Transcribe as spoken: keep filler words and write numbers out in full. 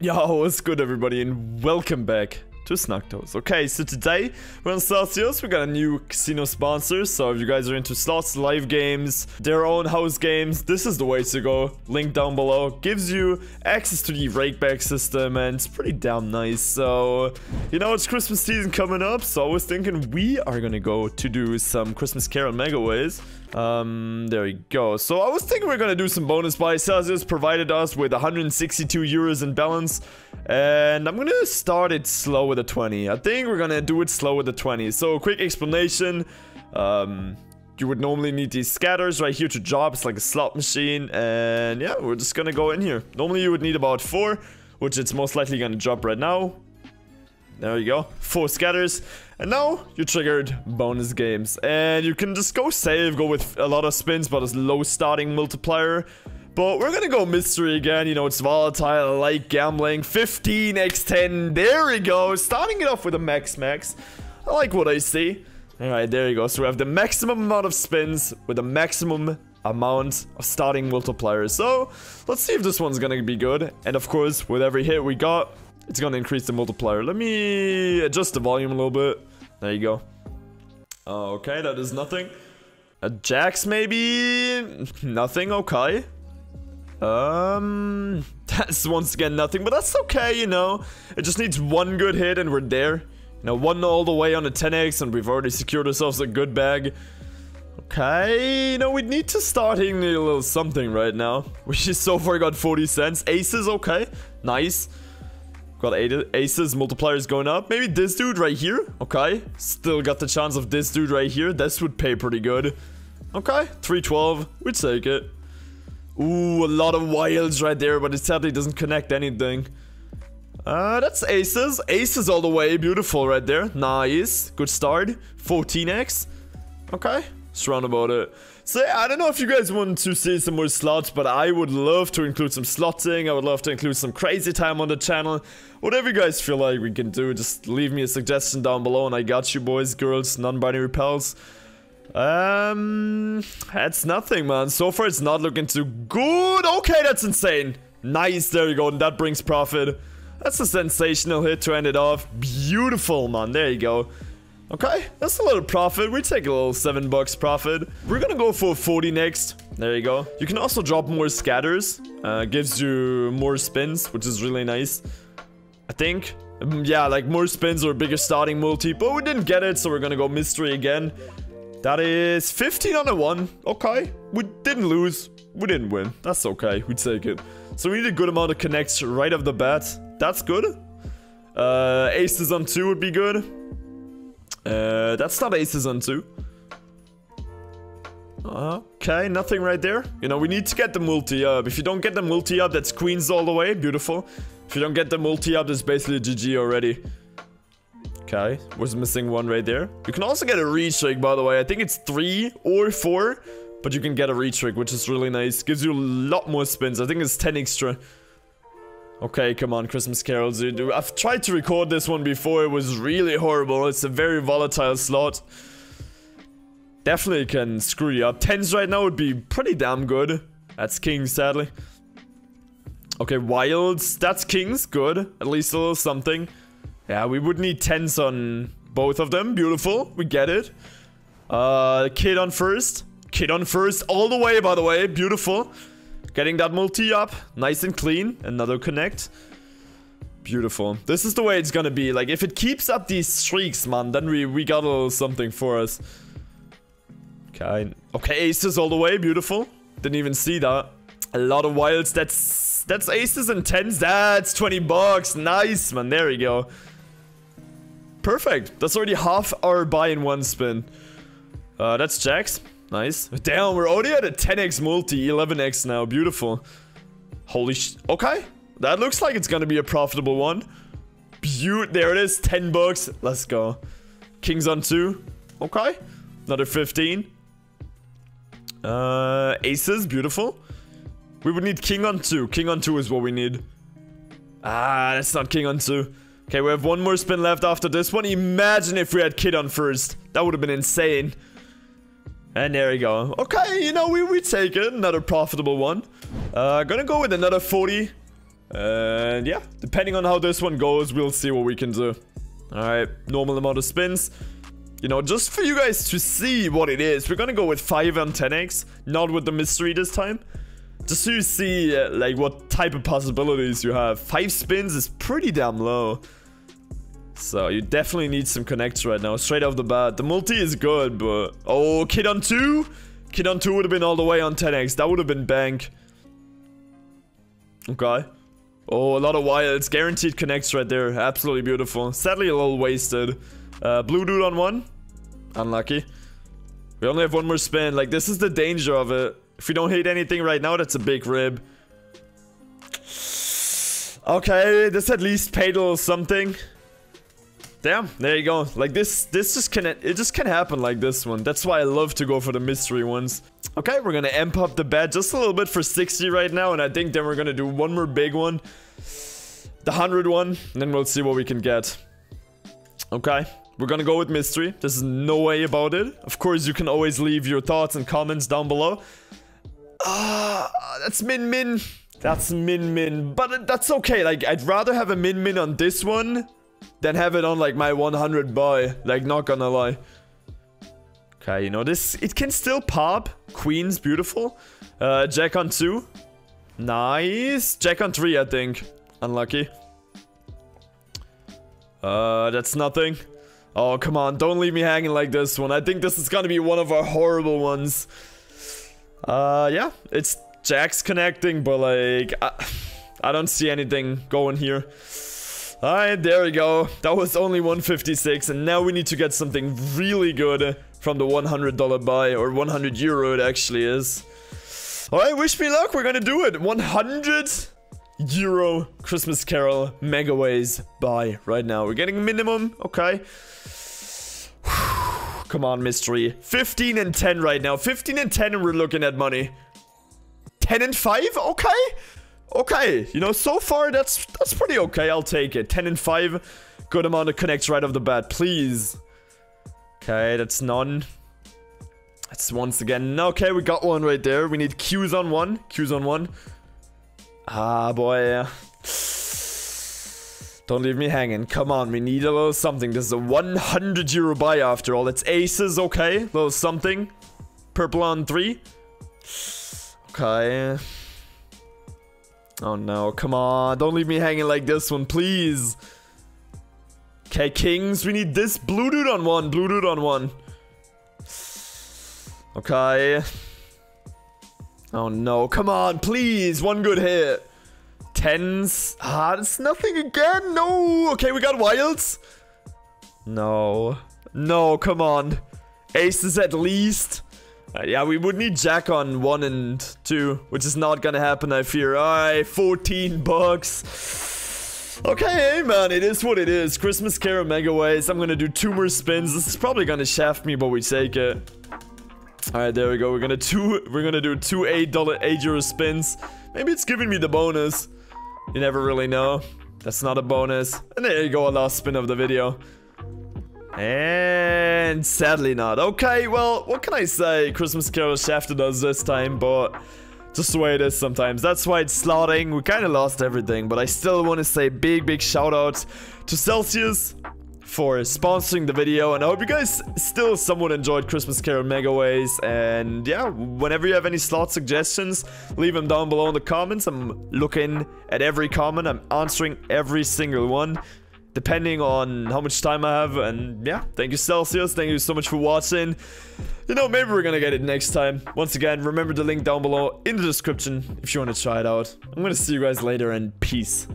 Yo, what's good everybody and welcome back to Snugtoes. Okay, so today we're on Celsius. We got a new casino sponsor, so if you guys are into slots, live games, their own house games, this is the way to go. Link down below. Gives you access to the rakeback system and it's pretty damn nice. So, you know, it's Christmas season coming up, so I was thinking we are gonna go to do some Christmas Carol Megaways. Um, there we go. So I was thinking we're gonna do some bonus buys. Celsius provided us with one hundred sixty-two euros in balance, and I'm gonna start it slow with a twenty. I think we're gonna do it slow with a twenty. So quick explanation. Um, you would normally need these scatters right here to job. It's like a slot machine, and yeah, we're just gonna go in here. Normally you would need about four, which it's most likely gonna drop right now. There you go, four scatters, and now you triggered bonus games, and you can just go save, go with a lot of spins, but it's low starting multiplier. But we're gonna go mystery again, you know, it's volatile, like gambling, fifteen by ten, there we go, starting it off with a max max, I like what I see. Alright, there you go, so we have the maximum amount of spins with the maximum amount of starting multipliers, so let's see if this one's gonna be good, and of course, with every hit we got, it's gonna increase the multiplier. Let me adjust the volume a little bit. There you go. Okay, that is nothing. A jacks maybe? Nothing, okay. Um, that's once again nothing, but that's okay, you know. It just needs one good hit and we're there. You know, one all the way on a ten X and we've already secured ourselves a good bag. Okay, you know, we need to start hitting a little something right now. We just so far got forty cents. Aces, okay. Nice. Got aces, multipliers going up. Maybe this dude right here. Okay. Still got the chance of this dude right here. This would pay pretty good. Okay. three twelve. We take it. Ooh, a lot of wilds right there, but it sadly doesn't connect anything. Uh, that's aces. Aces all the way. Beautiful right there. Nice. Good start. fourteen X. Okay. Just round about it. So, yeah, I don't know if you guys want to see some more slots, but I would love to include some slotting. I would love to include some crazy time on the channel. Whatever you guys feel like we can do, just leave me a suggestion down below, and I got you boys, girls, non-binary pals. Um, that's nothing, man. So far, it's not looking too good. Okay, that's insane. Nice, there you go, and that brings profit. That's a sensational hit to end it off. Beautiful, man. There you go. Okay, that's a little profit. We take a little seven bucks profit. We're gonna go for forty next. There you go. You can also drop more scatters. Uh, gives you more spins, which is really nice. I think. Um, yeah, like more spins or bigger starting multi. But we didn't get it, so we're gonna go mystery again. That is fifteen on a one. Okay, we didn't lose. We didn't win. That's okay. We take it. So we need a good amount of connects right off the bat. That's good. Uh, aces on two would be good. Uh, that's not aces on two. Okay, nothing right there. You know, we need to get the multi up. If you don't get the multi up, that's queens all the way. Beautiful. If you don't get the multi up, that's basically G G already. Okay, was missing one right there. You can also get a re-trick, by the way. I think it's three or four, but you can get a re-trick, which is really nice. Gives you a lot more spins. I think it's ten extra. Okay, come on, Christmas Carols. I've tried to record this one before. It was really horrible. It's a very volatile slot. Definitely can screw you up. Tens right now would be pretty damn good. That's kings, sadly. Okay, wilds. That's kings. Good. At least a little something. Yeah, we would need tens on both of them. Beautiful. We get it. Uh, kid on first. Kid on first all the way, by the way. Beautiful. Getting that multi up, nice and clean. Another connect. Beautiful. This is the way it's gonna be. Like, if it keeps up these streaks, man, then we, we got a little something for us. Okay. Okay, aces all the way. Beautiful. Didn't even see that. A lot of wilds. That's that's aces and tens. That's twenty bucks. Nice, man. There we go. Perfect. That's already half our buy in one spin. Uh, that's jacks. Nice. Damn, we're already at a ten X multi, eleven X now. Beautiful. Holy sh... Okay. That looks like it's gonna be a profitable one. Beaut. There it is. ten bucks. Let's go. Kings on two. Okay. Another fifteen. Uh, aces. Beautiful. We would need king on two. King on two is what we need. Ah, that's not king on two. Okay, we have one more spin left after this one. Imagine if we had kid on first. That would have been insane. And there we go. Okay, you know, we, we take it. Another profitable one. Uh, gonna go with another forty. And yeah, depending on how this one goes, we'll see what we can do. Alright, normal amount of spins. You know, just for you guys to see what it is, we're gonna go with five and ten X, not with the mystery this time. Just so you see, uh, like, what type of possibilities you have. Five spins is pretty damn low. So, you definitely need some connects right now, straight off the bat. The multi is good, but... Oh, kid on two? Kid on two would have been all the way on ten X. That would have been bank. Okay. Oh, a lot of wilds. Guaranteed connects right there. Absolutely beautiful. Sadly, a little wasted. Uh, blue dude on one. Unlucky. We only have one more spin. Like, this is the danger of it. If we don't hit anything right now, that's a big rib. Okay, this at least paid a little something. Damn, there you go. Like, this this just can... It just can happen like this one. That's why I love to go for the mystery ones. Okay, we're gonna amp up the bet just a little bit for sixty right now. And I think then we're gonna do one more big one. The one hundred one. And then we'll see what we can get. Okay. We're gonna go with mystery. There's no way about it. Of course, you can always leave your thoughts and comments down below. Ah, uh, that's min-min. That's min-min. But that's okay. Like, I'd rather have a min-min on this one than have it on, like, my one hundred buy. Like, not gonna lie. Okay, you know, this... It can still pop. Queen's beautiful. Uh, Jack on two. Nice. Jack on three, I think. Unlucky. Uh, that's nothing. Oh, come on. Don't leave me hanging like this one. I think this is gonna be one of our horrible ones. Uh, yeah. It's Jack's connecting, but, like... I, I don't see anything going here. Alright, there we go. That was only one fifty-six, and now we need to get something really good from the one hundred dollar buy, or one hundred euro it actually is. Alright, wish me luck. We're gonna do it. one hundred euro Christmas Carol Megaways buy right now. We're getting minimum. Okay. Come on, mystery. fifteen and ten right now. fifteen and ten, and we're looking at money. ten and five? Okay. Okay. You know, so far, that's that's pretty okay. I'll take it. ten and five. Good amount of connects right off the bat. Please. Okay, that's none. That's once again. Okay, we got one right there. We need Q's on one. Q's on one. Ah, boy. Don't leave me hanging. Come on, we need a little something. This is a one hundred euro buy after all. It's aces, okay. Little something. Purple on three. Okay. Oh, no. Come on. Don't leave me hanging like this one, please. Okay, kings. We need this blue dude on one. Blue dude on one. Okay. Oh, no. Come on, please. One good hit. Tens. Ah, it's nothing again. No. Okay, we got wilds. No. No, come on. Aces at least. Uh, yeah, we would need Jack on one and two, which is not gonna happen, I fear. Alright, fourteen bucks. Okay, hey, man. It is what it is. Christmas Carol Megaways. I'm gonna do two more spins. This is probably gonna shaft me, but we take it. Alright, there we go. We're gonna two we're gonna do two eight dollar eight euro spins. Maybe it's giving me the bonus. You never really know. That's not a bonus. And there you go, a last spin of the video. And sadly not. Okay, well, what can I say? Christmas Carol shafted us this time, but just the way it is sometimes. That's why it's slotting. We kinda lost everything, but I still wanna say big big shout out to Celsius for sponsoring the video, and I hope you guys still somewhat enjoyed Christmas Carol Megaways. And yeah, whenever you have any slot suggestions, leave them down below in the comments. I'm looking at every comment. I'm answering every single one, depending on how much time I have. And yeah, thank you, Celsius. Thank you so much for watching. You know, maybe we're gonna get it next time. Once again, remember the link down below in the description if you want to try it out. I'm gonna see you guys later, and peace.